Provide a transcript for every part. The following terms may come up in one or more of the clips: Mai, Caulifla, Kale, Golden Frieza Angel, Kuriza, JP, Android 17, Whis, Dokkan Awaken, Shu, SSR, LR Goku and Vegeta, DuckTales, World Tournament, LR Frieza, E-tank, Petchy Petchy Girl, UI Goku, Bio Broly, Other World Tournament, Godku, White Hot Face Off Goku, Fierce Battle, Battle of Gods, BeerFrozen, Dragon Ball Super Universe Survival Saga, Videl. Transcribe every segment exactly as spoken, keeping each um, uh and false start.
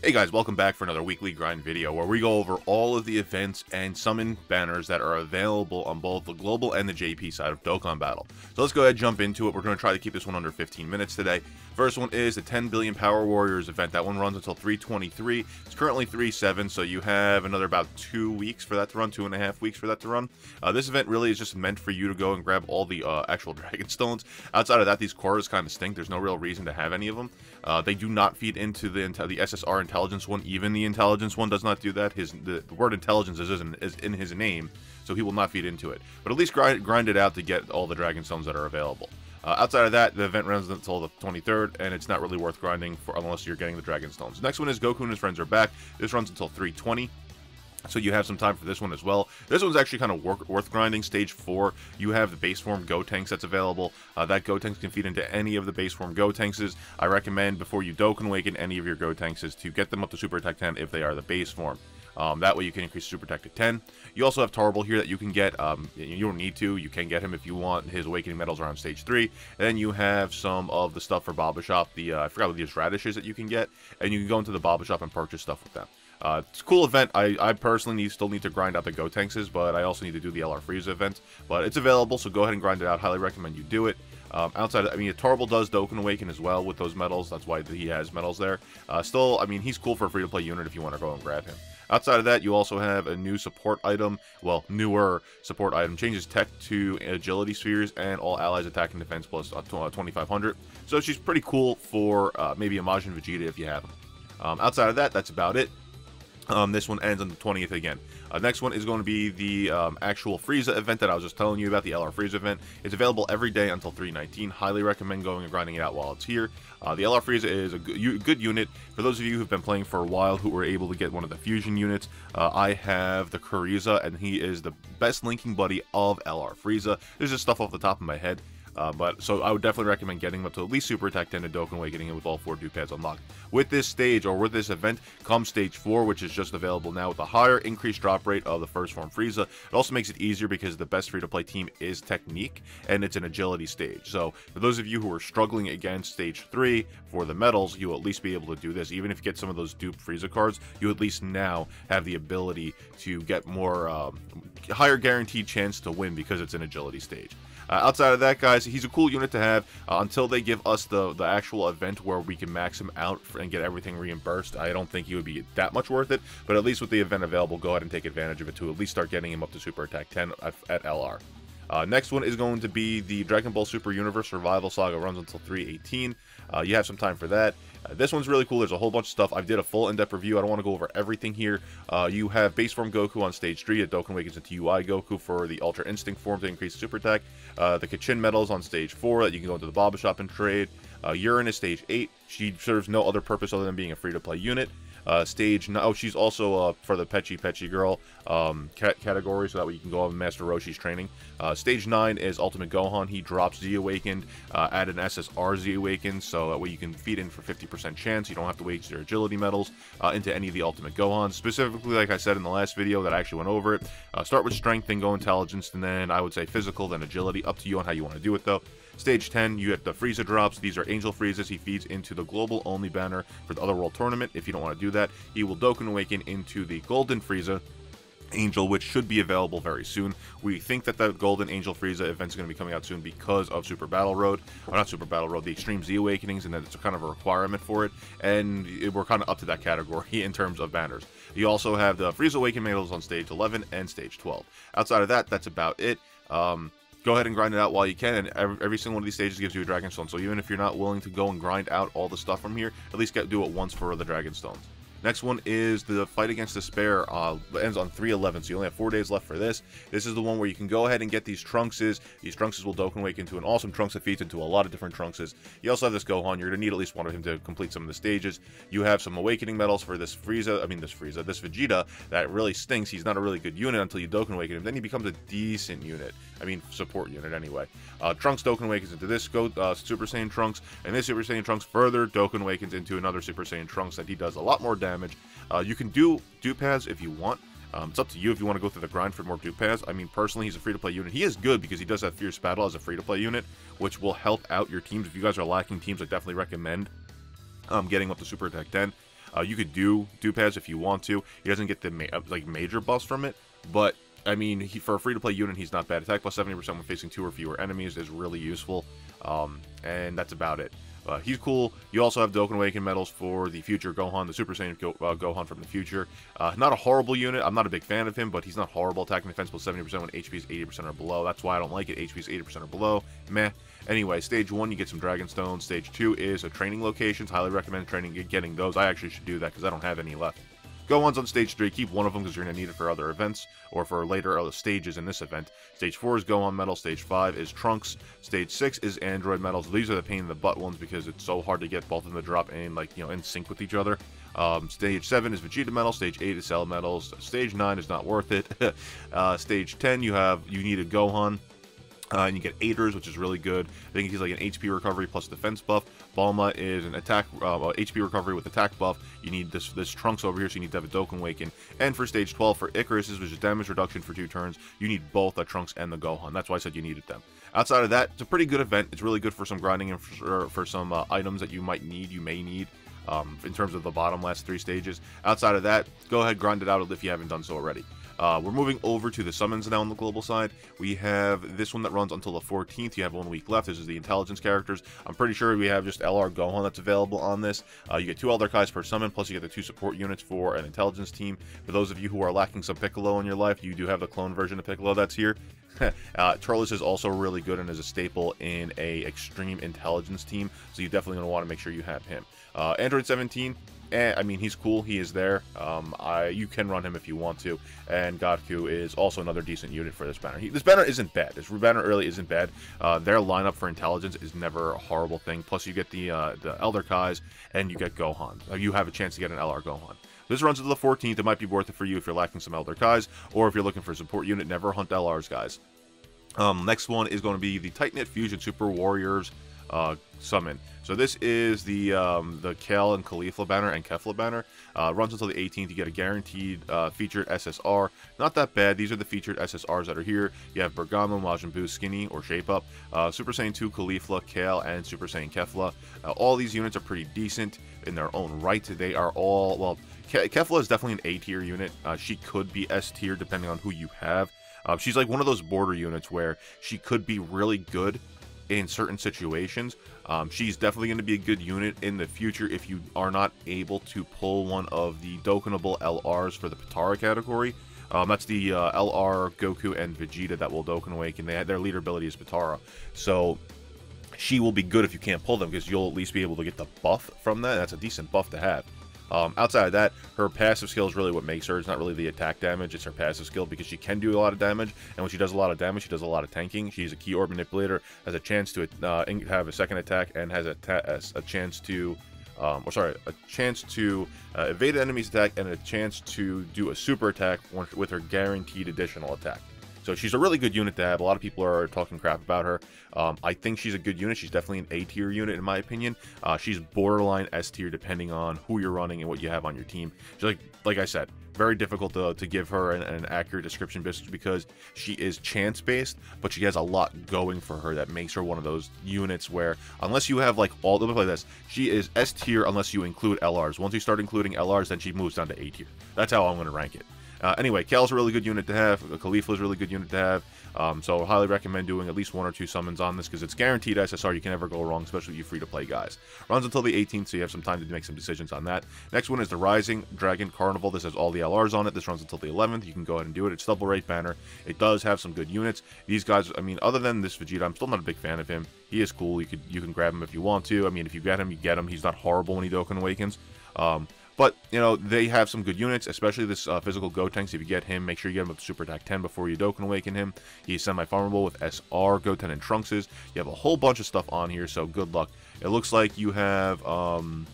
Hey guys, welcome back for another weekly grind video where we go over all of the events and summon banners that are available on both the global and the J P side of Dokkan Battle. So let's go ahead and jump into it. We're going to try to keep this one under fifteen minutes today. First one is the ten billion Power Warriors event. That one runs until three twenty-three. It's currently three seven, so you have another about two weeks for that to run, two and a half weeks for that to run. Uh, this event really is just meant for you to go and grab all the uh, actual Dragon Stones. Outside of that, these cores kind of stink. There's no real reason to have any of them. Uh, they do not feed into the, into the S S R intelligence. Intelligence one, even the intelligence one does not do that. His the, the word intelligence is in, is in his name, so he will not feed into it. But at least grind, grind it out to get all the Dragon Stones that are available. Uh, outside of that, the event runs until the twenty-third, and it's not really worth grinding for unless you're getting the Dragon Stones. Next one is Goku and his friends are back. This runs until three twenty. So you have some time for this one as well. This one's actually kind of work, worth grinding. Stage four, you have the base form Gotenks that's available. Uh, that Gotenks can feed into any of the base form Gotenkses. I recommend before you Dokkan Awaken any of your Gotenkses to get them up to Super Attack ten if they are the base form. Um, that way you can increase Super Attack to ten. You also have Tarball here that you can get. Um, you don't need to. You can get him if you want. His Awakening Medals are on Stage three. And then you have some of the stuff for Baba Shop. The, uh, I forgot what these radishes that you can get. And you can go into the Baba Shop and purchase stuff with them. Uh, it's a cool event. I, I personally need, still need to grind out the Gotenks, but I also need to do the L R Frieza event. But it's available, so go ahead and grind it out. Highly recommend you do it. Um, outside, of, I mean, Tarball does Dokkan Awaken as well with those medals. That's why he has medals there. Uh, still, I mean, he's cool for a free-to-play unit if you want to go and grab him. Outside of that, you also have a new support item. Well, newer support item. Changes tech to agility spheres and all allies attack and defense plus uh, twenty-five hundred. So she's pretty cool for uh, maybe a Majin Vegeta if you have him. Um, outside of that, that's about it. Um, this one ends on the twentieth again. Uh, next one is going to be the um, actual Frieza event that I was just telling you about, the L R Frieza event. It's available every day until three nineteen. Highly recommend going and grinding it out while it's here. Uh, the L R Frieza is a good unit. For those of you who've been playing for a while who were able to get one of the fusion units, uh, I have the Kuriza, and he is the best linking buddy of L R Frieza. There's just stuff off the top of my head. Uh, but so I would definitely recommend getting up to at least Super Attack ten to Dokkan Awakening with all four dupe pads unlocked. With this stage, or with this event, comes Stage four, which is just available now with a higher increased drop rate of the first form Frieza. It also makes it easier because the best free-to-play team is Technique, and it's an agility stage. So for those of you who are struggling against Stage three for the medals, you'll at least be able to do this. Even if you get some of those dupe Frieza cards, you at least now have the ability to get more, um, higher guaranteed chance to win because it's an agility stage. Uh, outside of that, guys, he's a cool unit to have uh, until they give us the, the actual event where we can max him out for, and get everything reimbursed. I don't think he would be that much worth it, but at least with the event available, go ahead and take advantage of it to at least start getting him up to Super Attack ten at, at L R. Uh, next one is going to be the Dragon Ball Super Universe Survival Saga. Runs until three eighteen. Uh, you have some time for that. Uh, this one's really cool. There's a whole bunch of stuff. I did a full in-depth review. I don't want to go over everything here. Uh, you have base form Goku on Stage three. It Dokkan Awakens into U I Goku for the Ultra Instinct form to increase Super Attack. Uh, the Kachin Medals on Stage four that you can go into the Baba Shop and trade. Uh, Uranus Stage eight. She serves no other purpose other than being a free-to-play unit. Uh, stage nine. Oh, she's also uh, for the Petchy Petchy Girl um, cat category, so that way you can go up and Master Roshi's training. Uh, stage nine is Ultimate Gohan. He drops Z Awakened, uh, add an S S R Z Awakened, so that way you can feed in for fifty percent chance. You don't have to waste their agility medals uh, into any of the Ultimate Gohan. Specifically, like I said in the last video that I actually went over it, uh, start with strength, then go intelligence, and then I would say physical, then agility. Up to you on how you want to do it, though. Stage ten, you have the Frieza drops. These are Angel Friezas. He feeds into the global only banner for the Other World Tournament. If you don't want to do that, he will Dokkan Awaken into the Golden Frieza Angel, which should be available very soon. We think that the Golden Angel Frieza event is going to be coming out soon because of Super Battle Road, or not Super Battle Road, the Extreme Z Awakenings, and that it's kind of a requirement for it, and we're kind of up to that category in terms of banners. You also have the Frieza Awaken medals on Stage eleven and Stage twelve. Outside of that, that's about it. Um... Go ahead and grind it out while you can, and every, every single one of these stages gives you a Dragon Stone, so even if you're not willing to go and grind out all the stuff from here, at least get, do it once for the Dragon Stones. Next one is the Fight Against Despair. Uh, ends on three eleven, so you only have four days left for this. This is the one where you can go ahead and get these Trunkses. These Trunkses will Dokkan Awaken into an awesome Trunks that feeds into a lot of different Trunkses. You also have this Gohan. You're going to need at least one of him to complete some of the stages. You have some Awakening Medals for this Frieza, I mean this Frieza, this Vegeta, that really stinks. He's not a really good unit until you Dokkan Awaken him. Then he becomes a decent unit. I mean, support unit anyway. Uh, Trunks Dokkan Awakens into this Go uh, Super Saiyan Trunks, and this Super Saiyan Trunks further Dokkan Awakens into another Super Saiyan Trunks that he does a lot more damage. Uh, you can do dupe pads if you want. Um, it's up to you if you want to go through the grind for more Duke Pass. I mean, personally, he's a free-to-play unit. He is good because he does have Fierce Battle as a free-to-play unit, which will help out your teams. If you guys are lacking teams, I definitely recommend um, getting up to Super Attack ten. Uh, you could do Duke Pass if you want to. He doesn't get the ma like major buffs from it, but I mean, he, for a free-to-play unit, he's not bad. Attack plus seventy percent when facing two or fewer enemies is really useful, um, and that's about it. Uh, he's cool. You also have Dokkan Awaken medals for the future Gohan, the Super Saiyan Go uh, Gohan from the future. Uh, not a horrible unit. I'm not a big fan of him, but he's not horrible. Attack and defense plus seventy percent when H P is eighty percent or below. That's why I don't like it. H P is eighty percent or below. Meh. Anyway, stage one, you get some Dragon Stones. Stage two is a training locations. Highly recommend training getting those. I actually should do that because I don't have any left. Gohan's on stage three. Keep one of them because you're going to need it for other events or for later other stages in this event. Stage four is Gohan medal. Stage five is Trunks. Stage six is Android medals. These are the pain in the butt ones because it's so hard to get both of them to drop in, like, you know, in sync with each other. Um, stage seven is Vegeta medal. Stage eight is Cell medals. Stage nine is not worth it. uh, stage ten, you have you need a Gohan. Uh, and you get Aiders, which is really good. I think he's like an H P recovery plus defense buff. Balma is an attack, uh, H P recovery with attack buff. You need this this Trunks over here, so you need to have a Dokkan Awaken. And for stage twelve, for Icarus, which is damage reduction for two turns, you need both the Trunks and the Gohan. That's why I said you needed them. Outside of that, it's a pretty good event. It's really good for some grinding and for, for some uh, items that you might need, you may need. Um, in terms of the bottom last three stages. Outside of that, go ahead, grind it out if you haven't done so already. Uh, we're moving over to the summons now on the global side. We have this one that runs until the fourteenth. You have one week left. This is the intelligence characters. I'm pretty sure we have just L R Gohan that's available on this. Uh, you get two Elder Kais per summon, plus you get the two support units for an intelligence team. For those of you who are lacking some Piccolo in your life, you do have the clone version of Piccolo that's here. uh, Turles is also really good and is a staple in a extreme intelligence team, so you definitely going to want to make sure you have him. Uh, Android seventeen, eh, I mean, he's cool. He is there. Um, I, you can run him if you want to. And Godku is also another decent unit for this banner. He, this banner isn't bad. This banner really isn't bad. Uh, their lineup for intelligence is never a horrible thing. Plus, you get the uh, the Elder Kais and you get Gohan. You have a chance to get an L R Gohan. This runs until the fourteenth. It might be worth it for you if you're lacking some Elder Kais, or if you're looking for a support unit. Never hunt L Rs, guys. Um, next one is going to be the Tight Knit Fusion Super Warriors uh, Summon. So this is the um, the Kale and Caulifla banner and Kefla banner. Uh, runs until the eighteenth. You get a guaranteed uh, featured S S R. Not that bad. These are the featured S S Rs that are here. You have Bergamo, Majin Buu, Skinny or Shape Up, uh, Super Saiyan two, Caulifla, Kale, and Super Saiyan Kefla. Uh, all these units are pretty decent in their own right. They are all, well, Ke Kefla is definitely an A tier unit. Uh, she could be S tier depending on who you have. Uh, she's like one of those border units where she could be really good in certain situations. Um, she's definitely going to be a good unit in the future if you are not able to pull one of the Dokkanable L Rs for the Potara category. Um, that's the uh, L R Goku and Vegeta that will Dokkan Awaken. They, their leader ability is Potara. So she will be good if you can't pull them because you'll at least be able to get the buff from that. That's a decent buff to have. Um, outside of that, her passive skill is really what makes her. It's not really the attack damage, it's her passive skill, because she can do a lot of damage, and when she does a lot of damage, she does a lot of tanking. She's a key orb manipulator, has a chance to uh, have a second attack, and has a, ta a chance to, um, or sorry, a chance to uh, evade an enemy's attack, and a chance to do a super attack with her guaranteed additional attack. So she's a really good unit to have. A lot of people are talking crap about her. Um, I think she's a good unit. She's definitely an A-tier unit in my opinion. Uh, she's borderline S-tier depending on who you're running and what you have on your team. She's like, like I said, very difficult to, to give her an, an accurate description because she is chance-based, but she has a lot going for her that makes her one of those units where, unless you have like all, let me play this, she is S-tier unless you include L Rs. Once you start including L Rs, then she moves down to A-tier. That's how I'm going to rank it. Uh, anyway, Kale's a really good unit to have. Caulifla is a really good unit to have. Um, so I highly recommend doing at least one or two summons on this because it's guaranteed S S R. You can never go wrong, especially if you free-to-play guys. Runs until the eighteenth, so you have some time to make some decisions on that. Next one is the Rising Dragon Carnival. This has all the L Rs on it. This runs until the eleventh. You can go ahead and do it. It's double rate banner. It does have some good units. These guys, I mean, other than this Vegeta, I'm still not a big fan of him. He is cool. You could you can grab him if you want to. I mean, if you get him, you get him. He's not horrible when he Dokkan Awakens. Um... But, you know, they have some good units, especially this uh, physical Gotenks. If you get him, make sure you get him with Super Attack ten before you Dokkan Awaken him. He's semi-farmable with S R, Goten, and Trunkses. You have a whole bunch of stuff on here, so good luck. It looks like you have, um,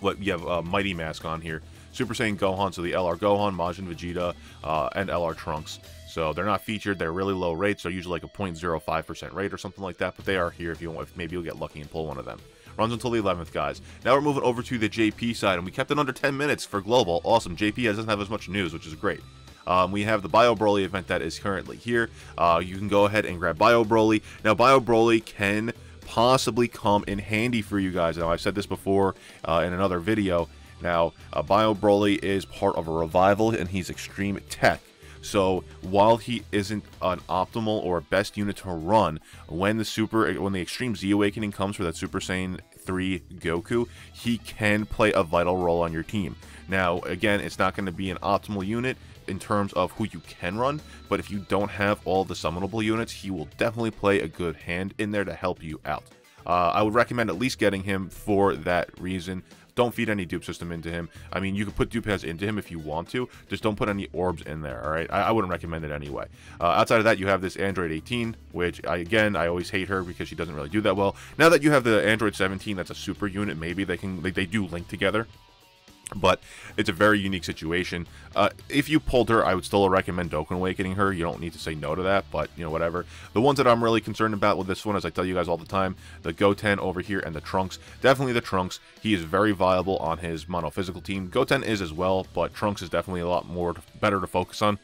what, you have uh, Mighty Mask on here. Super Saiyan Gohan, so the L R Gohan, Majin Vegeta, uh, and L R Trunks. So they're not featured, they're really low rates, they're usually like a zero point zero five percent rate or something like that, but they are here if you want, if maybe you'll get lucky and pull one of them. Runs until the eleventh, guys. Now we're moving over to the J P side, and we kept it under ten minutes for global. Awesome. J P doesn't have as much news, which is great. Um, we have the Bio Broly event that is currently here. Uh, you can go ahead and grab Bio Broly. Now, Bio Broly can possibly come in handy for you guys. Now, I've said this before uh, in another video. Now, uh, Bio Broly is part of a revival, and he's extreme tech. So while he isn't an optimal or best unit to run, when the super, when the Extreme Z Awakening comes for that Super Saiyan three Goku, he can play a vital role on your team. Now, again, it's not going to be an optimal unit in terms of who you can run, but if you don't have all the summonable units, he will definitely play a good hand in there to help you out. Uh, I would recommend at least getting him for that reason. Don't feed any dupe system into him. I mean, you can put dupe heads into him if you want to. Just don't put any orbs in there, all right? I, I wouldn't recommend it anyway. Uh, outside of that, you have this Android eighteen, which, I, again, I always hate her because she doesn't really do that well. Now that you have the Android seventeen, that's a super unit. Maybe they can, they, they do link together. But it's a very unique situation. Uh, if you pulled her, I would still recommend Dokkan Awakening her. You don't need to say no to that, but, you know, whatever. The ones that I'm really concerned about with this one, as I tell you guys all the time, the Goten over here and the Trunks. Definitely the Trunks. He is very viable on his monophysical team. Goten is as well, but Trunks is definitely a lot more to, better to focus on.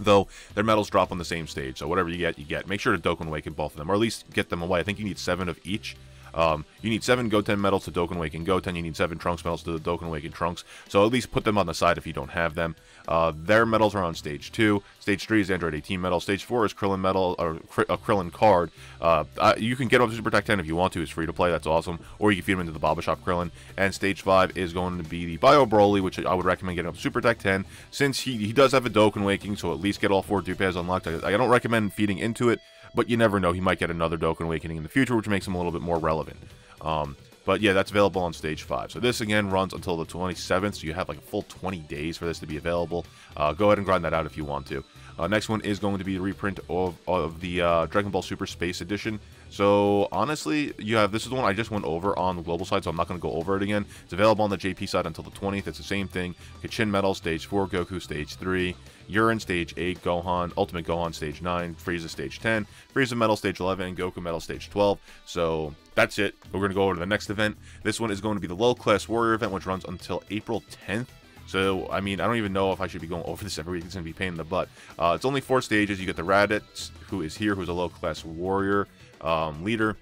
Though, their medals drop on the same stage, so whatever you get, you get. Make sure to Dokkan Awaken both of them, or at least get them away. I think you need seven of each. Um, you need seven Goten medals to Dokkan Awaken Goten. You need seven Trunks medals to Dokkan Awaken Trunks. So at least put them on the side if you don't have them. Uh, their medals are on stage two. Stage three is Android eighteen medal. Stage four is Krillin medal or a Krillin card. Uh, you can get up to Super Attack ten if you want to. It's free to play. That's awesome. Or you can feed them into the Baba Shop Krillin. And stage five is going to be the Bio Broly, which I would recommend getting up to Super Attack ten since he he does have a Dokkan Awakening. So at least get all four dupe heads unlocked. I, I don't recommend feeding into it. But you never know, he might get another Dokkan Awakening in the future, which makes him a little bit more relevant. Um, but yeah, that's available on Stage five. So this, again, runs until the twenty-seventh, so you have like a full twenty days for this to be available. Uh, go ahead and grind that out if you want to. Uh, next one is going to be the reprint of, of the uh, Dragon Ball Super Space Edition. So, honestly, you have this is the one I just went over on the global side, so I'm not going to go over it again. It's available on the J P side until the twentieth. It's the same thing. Kachin Medal, Stage four, Goku, Stage three, Urine, Stage eight, Gohan, Ultimate Gohan, Stage nine, Frieza, Stage ten, Frieza Medal, Stage eleven, and Goku Medal, Stage twelve. So, that's it. We're going to go over to the next event. This one is going to be the Low Class Warrior event, which runs until April tenth. So, I mean, I don't even know if I should be going over this every week. It's going to be a pain in the butt. Uh, it's only four stages. You get the Raditz, who is here, who's a low-class warrior um, leader,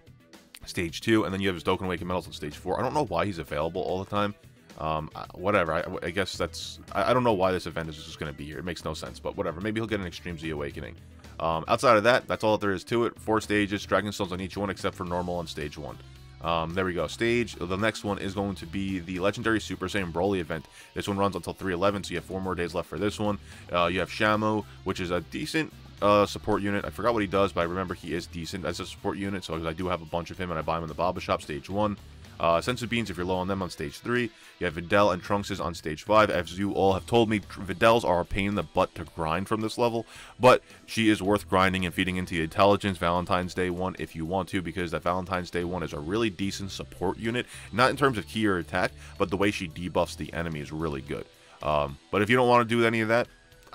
stage two. And then you have his Dokkan Awaken medals on stage four. I don't know why he's available all the time. Um, whatever. I, I guess that's... I, I don't know why this event is just going to be here. It makes no sense, but whatever. Maybe he'll get an Extreme Z Awakening. Um, outside of that, that's all that there is to it. Four stages, Dragon Stones on each one, except for normal on stage one. Um, there we go. Stage. The next one is going to be the Legendary Super Saiyan Broly event. This one runs until three eleven, so you have four more days left for this one. Uh, you have Shamu, which is a decent uh, support unit. I forgot what he does, but I remember he is decent as a support unit, so I do have a bunch of him, and I buy him in the Baba Shop, Stage one. Uh, Sensu Beans, if you're low on them, on Stage three. You have Videl and Trunks on Stage five. As you all have told me, Videls are a pain in the butt to grind from this level, but she is worth grinding and feeding into the Intelligence Valentine's Day one if you want to, because that Valentine's Day one is a really decent support unit, not in terms of key or attack, but the way she debuffs the enemy is really good. Um, but if you don't want to do any of that,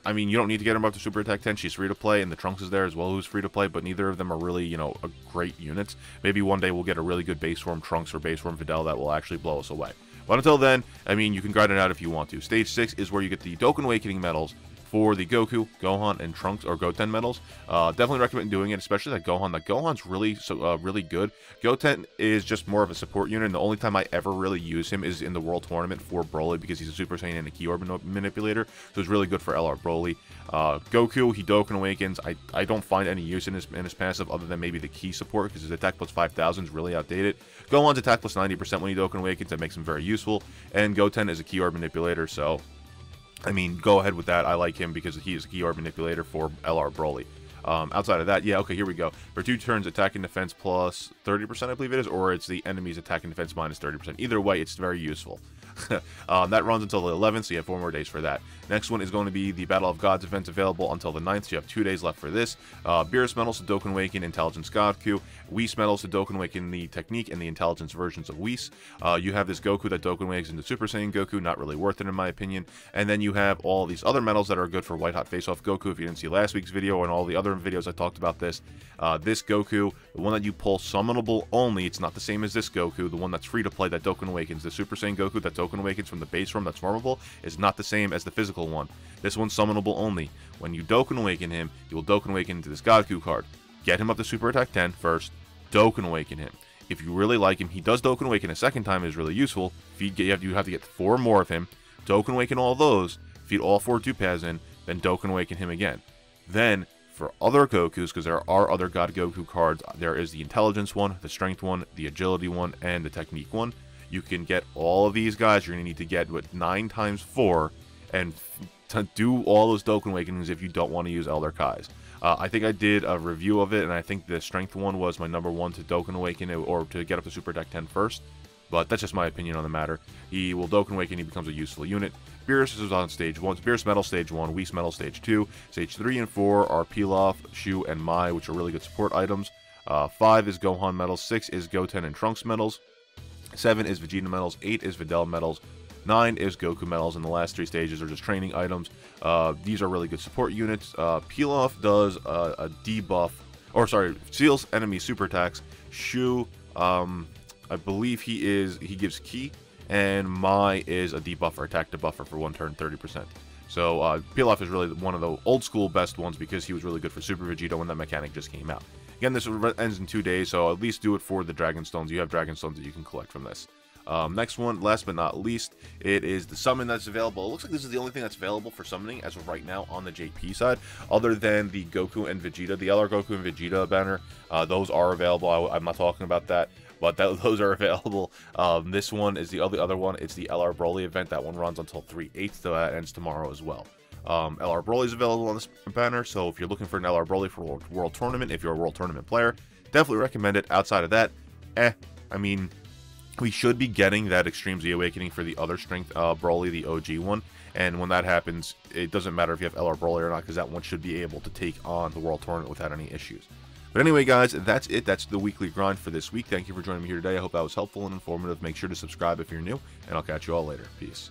I mean, you don't need to get him up to Super Attack ten. She's free to play, and the Trunks is there as well, who's free to play, but neither of them are really, you know, a great units. Maybe one day we'll get a really good base form Trunks or base form Videl that will actually blow us away. But until then, I mean, you can grind it out if you want to. Stage six is where you get the Dokkan Awakening medals for the Goku, Gohan, and Trunks, or Goten medals. Uh, definitely recommend doing it, especially that Gohan. That Gohan's really so uh, really good. Goten is just more of a support unit, and the only time I ever really use him is in the World Tournament for Broly, because he's a Super Saiyan and a Ki Orb manipulator, so it's really good for L R Broly. Uh, Goku, he Dokkan Awakens. I, I don't find any use in his, in his passive other than maybe the Ki support, because his attack plus five thousand is really outdated. Gohan's attack plus ninety percent when he Dokkan Awakens. That makes him very useful, and Goten is a Ki Orb manipulator, so... I mean, go ahead with that. I like him because he is a key orb manipulator for L R Broly. Um, outside of that, yeah, okay, here we go. For two turns, attack and defense plus thirty percent, I believe it is, or it's the enemy's attack and defense minus thirty percent. Either way, it's very useful. um, that runs until the eleventh, so you have four more days for that. Next one is going to be the Battle of Gods event, available until the ninth, so you have two days left for this. Uh, Beerus medals to Dokkan Awaken Intelligence Goku, Whis medals to Dokkan Awaken the Technique and the Intelligence versions of Whis. Uh, you have this Goku that Dokkan Awakens into Super Saiyan Goku, not really worth it in my opinion. And then you have all these other medals that are good for White Hot Face Off Goku, if you didn't see last week's video and all the other videos I talked about this. Uh, this Goku, the one that you pull summonable only, it's not the same as this Goku, the one that's free to play that Dokkan Awakens, the Super Saiyan Goku that Dokkan Awakens from the base room that's farmable is not the same as the physical one. This one's summonable only. When you Dokkan Awaken him, you will Dokkan Awaken into this God Ku card. Get him up to Super Attack ten first, Dokkan Awaken him. If you really like him, he does Dokkan Awaken a second time, is really useful. Feed, you have to get four more of him, Dokkan Awaken all those, feed all four Dupaz in, then Dokkan Awaken him again. Then, for other Gokus, because there are other God Goku cards, there is the Intelligence one, the Strength one, the Agility one, and the Technique one. You can get all of these guys. You're going to need to get what, nine times four, and to do all those Dokkan Awakenings if you don't want to use Elder Kai's. Uh, I think I did a review of it, and I think the Strength one was my number one to Dokkan Awaken, or to get up to Super Attack ten first. But that's just my opinion on the matter. He will Dokkan Awaken, he becomes a useful unit. Beerus is on stage one. Beerus Medal stage one, Whis Medal stage two. Stage three and four are Pilaf, Shu, and Mai, which are really good support items. Uh, five is Gohan medals. Six is Goten and Trunks medals. Seven is Vegeta medals. Eight is Videl medals. Nine is Goku medals, and the last three stages are just training items. Uh, these are really good support units. Uh, Pilaf does a, a debuff, or sorry, seals enemy super attacks. Shu, um... I believe he is, he gives key, and Mai is a debuffer, attack debuffer for one turn, thirty percent. So uh, Pilaf is really one of the old school best ones because he was really good for Super Vegeta when that mechanic just came out. Again, this ends in two days, so at least do it for the Dragon Stones. You have Dragon Stones that you can collect from this. Um, next one, last but not least, it is the summon that's available. It looks like this is the only thing that's available for summoning as of right now on the J P side, other than the Goku and Vegeta, the L R Goku and Vegeta banner. Uh, those are available. I, I'm not talking about that. But that, those are available. Um, this one is the other, other one. It's the L R Broly event. That one runs until three eight, so that ends tomorrow as well. Um, L R Broly is available on this banner, so if you're looking for an L R Broly for World, World Tournament, if you're a World Tournament player, definitely recommend it. Outside of that, eh, I mean, we should be getting that Extreme Z Awakening for the other Strength uh, Broly, the O G one, and when that happens, it doesn't matter if you have L R Broly or not, because that one should be able to take on the World Tournament without any issues. But anyway, guys, that's it. That's the weekly grind for this week. Thank you for joining me here today. I hope that was helpful and informative. Make sure to subscribe if you're new, and I'll catch you all later. Peace.